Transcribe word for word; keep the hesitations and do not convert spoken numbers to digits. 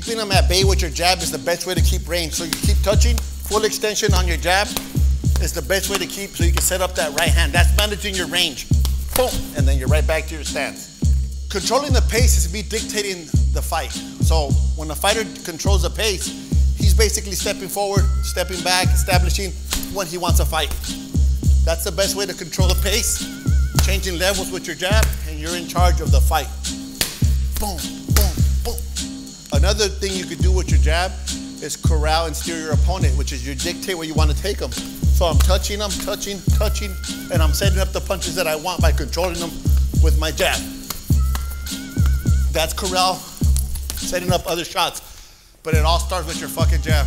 Keeping them at bay with your jab is the best way to keep range. So you keep touching, full extension on your jab is the best way to keep, so you can set up that right hand. That's managing your range. Boom, and then you're right back to your stance. Controlling the pace is me dictating the fight. So when a fighter controls the pace, he's basically stepping forward, stepping back, establishing when he wants to fight. That's the best way to control the pace, changing levels with your jab, and you're in charge of the fight. Boom, boom, boom. Another thing you could do with your jab is corral and steer your opponent, which is you dictate where you want to take them. So I'm touching, I'm touching, touching, and I'm setting up the punches that I want by controlling them with my jab. That's corral, setting up other shots. But it all starts with your fucking jab.